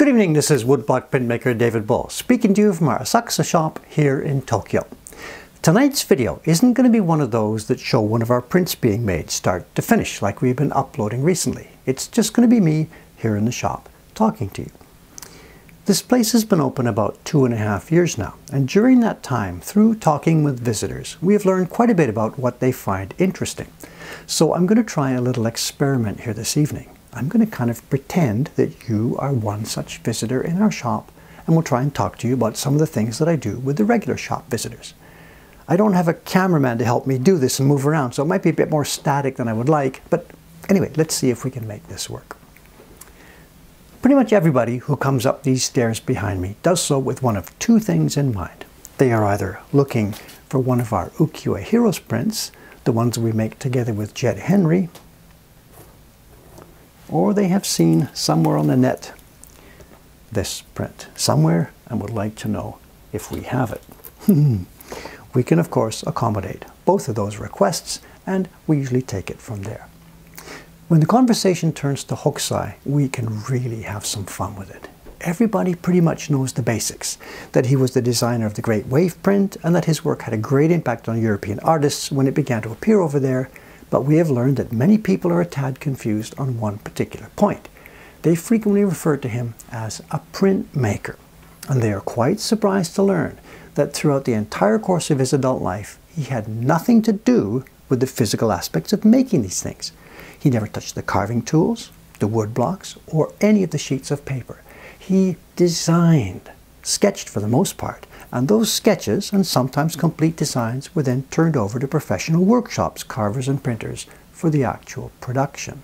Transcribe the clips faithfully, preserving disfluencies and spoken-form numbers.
Good evening, this is woodblock printmaker David Bull, speaking to you from our Asakusa shop here in Tokyo. Tonight's video isn't going to be one of those that show one of our prints being made start to finish like we've been uploading recently. It's just going to be me here in the shop talking to you. This place has been open about two and a half years now, and during that time, through talking with visitors, we have learned quite a bit about what they find interesting. So I'm going to try a little experiment here this evening. I'm going to kind of pretend that you are one such visitor in our shop, and we'll try and talk to you about some of the things that I do with the regular shop visitors. I don't have a cameraman to help me do this and move around, so it might be a bit more static than I would like, but anyway, let's see if we can make this work. Pretty much everybody who comes up these stairs behind me does so with one of two things in mind. They are either looking for one of our Ukiyo-e Hero prints, the ones we make together with Jed Henry, or they have seen somewhere on the net this print somewhere and would like to know if we have it. We can, of course, accommodate both of those requests, and we usually take it from there. When the conversation turns to Hokusai, we can really have some fun with it. Everybody pretty much knows the basics, that he was the designer of the Great Wave print and that his work had a great impact on European artists when it began to appear over there, but we have learned that many people are a tad confused on one particular point. They frequently refer to him as a printmaker, and they are quite surprised to learn that throughout the entire course of his adult life, he had nothing to do with the physical aspects of making these things. He never touched the carving tools, the wood blocks, or any of the sheets of paper. He designed, sketched for the most part, and those sketches and sometimes complete designs were then turned over to professional workshops, carvers and printers for the actual production.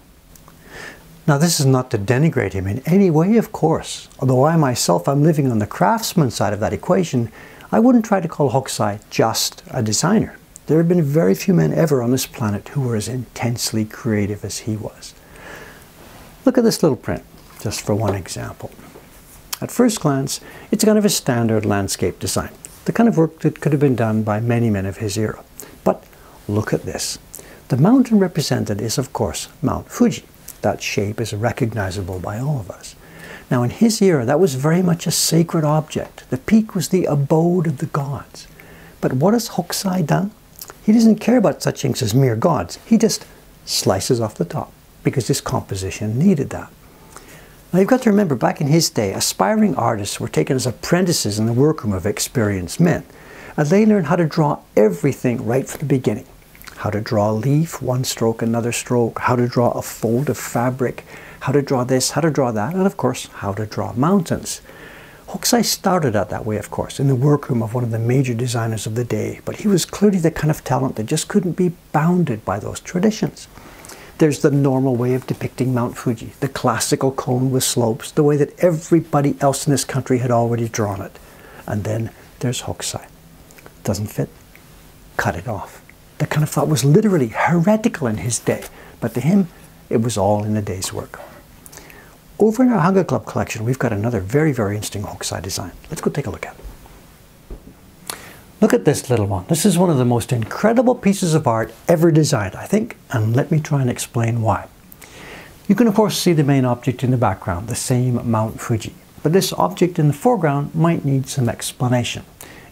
Now, this is not to denigrate him in any way, of course. Although I myself am living on the craftsman side of that equation, I wouldn't try to call Hokusai just a designer. There have been very few men ever on this planet who were as intensely creative as he was. Look at this little print, just for one example. At first glance, it's kind of a standard landscape design, the kind of work that could have been done by many men of his era. But look at this. The mountain represented is, of course, Mount Fuji. That shape is recognizable by all of us. Now, in his era, that was very much a sacred object. The peak was the abode of the gods. But what has Hokusai done? He doesn't care about such things as mere gods. He just slices off the top because his composition needed that. Now, you've got to remember, back in his day, aspiring artists were taken as apprentices in the workroom of experienced men, and they learned how to draw everything right from the beginning. How to draw a leaf, one stroke, another stroke, how to draw a fold of fabric, how to draw this, how to draw that, and of course, how to draw mountains. Hokusai started out that way, of course, in the workroom of one of the major designers of the day, but he was clearly the kind of talent that just couldn't be bounded by those traditions. There's the normal way of depicting Mount Fuji, the classical cone with slopes, the way that everybody else in this country had already drawn it. And then there's Hokusai. Doesn't fit? Cut it off. That kind of thought was literally heretical in his day, but to him, it was all in a day's work. Over in our Hanga Club collection, we've got another very, very interesting Hokusai design. Let's go take a look at it. Look at this little one. This is one of the most incredible pieces of art ever designed, I think, and let me try and explain why. You can, of course, see the main object in the background, the same Mount Fuji, but this object in the foreground might need some explanation.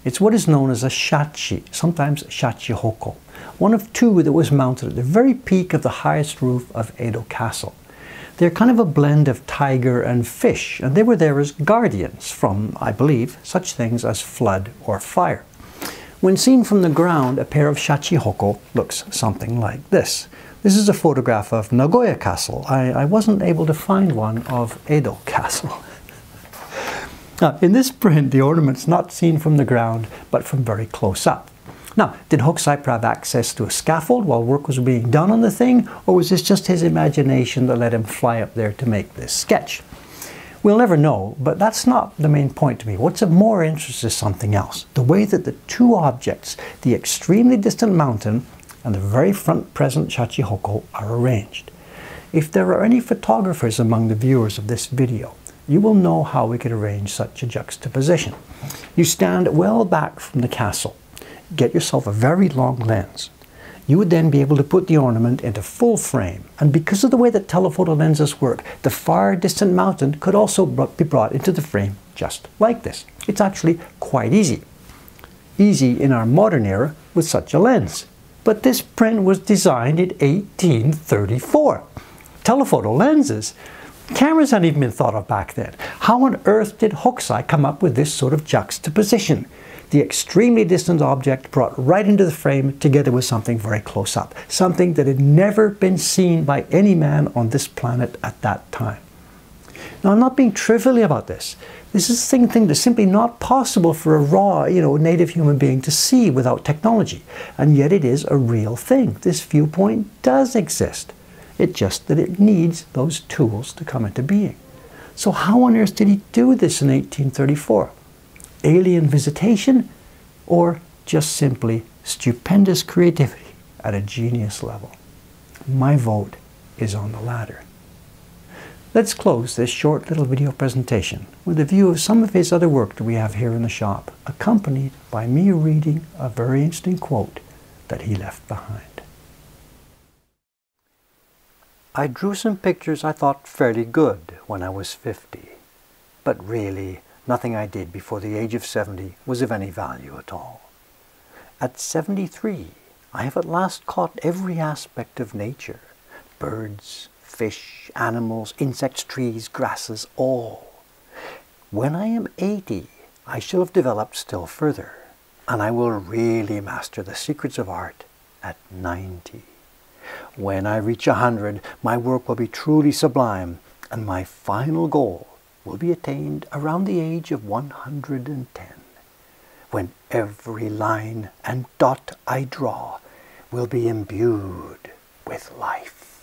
It's what is known as a shachi, sometimes shachihoko, one of two that was mounted at the very peak of the highest roof of Edo Castle. They're kind of a blend of tiger and fish, and they were there as guardians from, I believe, such things as flood or fire. When seen from the ground, a pair of shachihoko looks something like this. This is a photograph of Nagoya Castle. I, I wasn't able to find one of Edo Castle. Now, in this print, the ornament's not seen from the ground, but from very close up. Now, did Hokusai have access to a scaffold while work was being done on the thing, or was this just his imagination that let him fly up there to make this sketch? We'll never know, but that's not the main point to me. What's of more interest is something else. The way that the two objects, the extremely distant mountain and the very front present shachihoko, are arranged. If there are any photographers among the viewers of this video, you will know how we could arrange such a juxtaposition. You stand well back from the castle. Get yourself a very long lens. you would then be able to put the ornament into full frame. And because of the way that telephoto lenses work, the far distant mountain could also be brought into the frame just like this. It's actually quite easy. Easy in our modern era with such a lens. But this print was designed in eighteen thirty-four. Telephoto lenses? Cameras hadn't even been thought of back then. How on earth did Hokusai come up with this sort of juxtaposition? The extremely distant object brought right into the frame together with something very close up, something that had never been seen by any man on this planet at that time. Now, I'm not being trivial about this. This is a thing, thing that's simply not possible for a raw, you know, native human being to see without technology. And yet it is a real thing. This viewpoint does exist. It's just that it needs those tools to come into being. So how on earth did he do this in eighteen thirty-four? Alien visitation, or just simply stupendous creativity at a genius level? My vote is on the latter. Let's close this short little video presentation with a view of some of his other work that we have here in the shop, accompanied by me reading a very interesting quote that he left behind. I drew some pictures I thought fairly good when I was fifty, but really nothing I did before the age of seventy was of any value at all. At seventy-three, I have at last caught every aspect of nature, birds, fish, animals, insects, trees, grasses, all. When I am eighty, I shall have developed still further, and I will really master the secrets of art at ninety. When I reach one hundred, my work will be truly sublime, and my final goal will be attained around the age of one hundred and ten, when every line and dot I draw will be imbued with life.